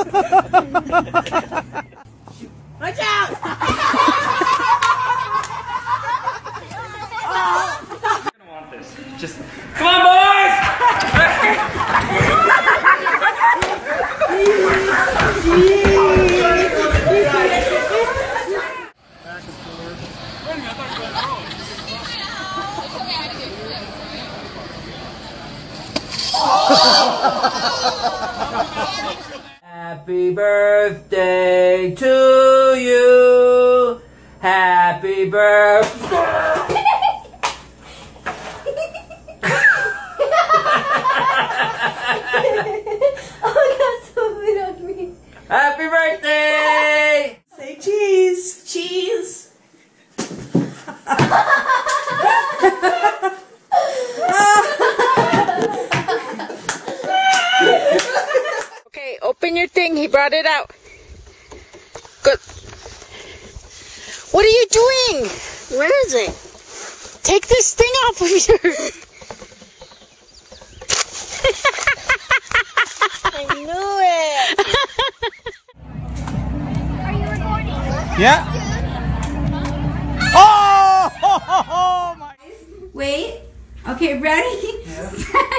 Watch out! Oh. I don't want this. Just come on, boys! Back and forth. Wait a minute, I thought you were going to roll. Happy birthday to you. Happy birthday. Oh, that's so weird on me. Happy birthday. Say cheese. Cheese. Open your thing. He brought it out. Good. What are you doing? Where is it? Take this thing off of you. I knew it. Are you recording? Yeah. Oh! Oh my. Wait. Okay, ready? Yeah.